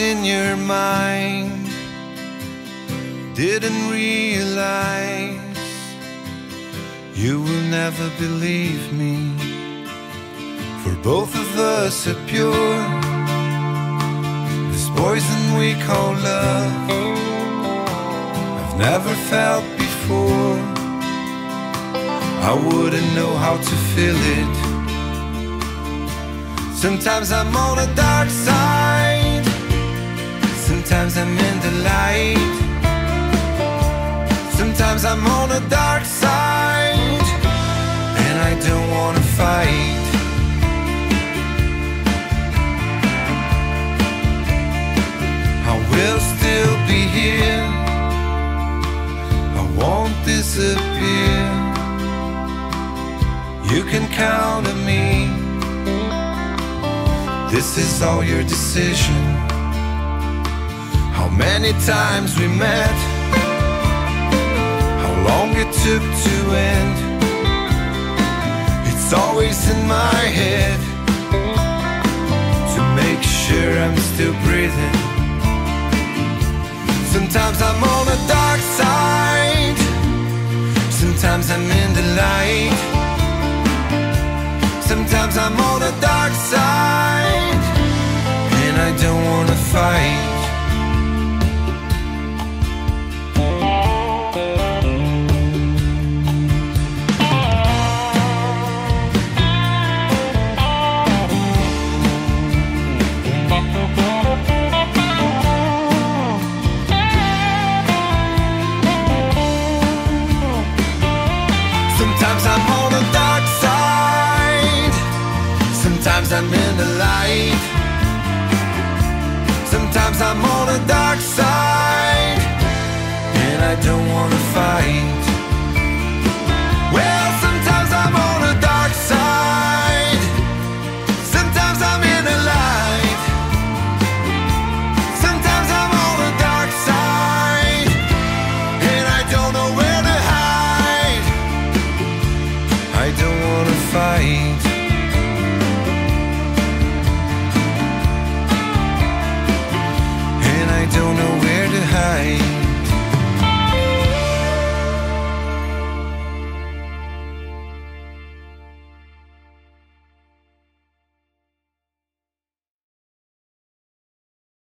what's in your mind. Didn't realize you will never believe me. For both of us are pure, this poison we call love. I've never felt before, I wouldn't know how to feel it. Sometimes I'm on the dark side, sometimes I'm in the light. Sometimes I'm on the dark side, and I don't wanna fight. I will still be here, I won't disappear. You can count on me. This is all your decision. How many times we met, how long it took to end. It's always in my head to make sure I'm still breathing. Sometimes I'm on the dark side, sometimes I'm in the light. Sometimes I'm on the dark side, I don't wanna fight. Sometimes I'm on the dark side, sometimes I'm in the light. Sometimes I'm on the dark side.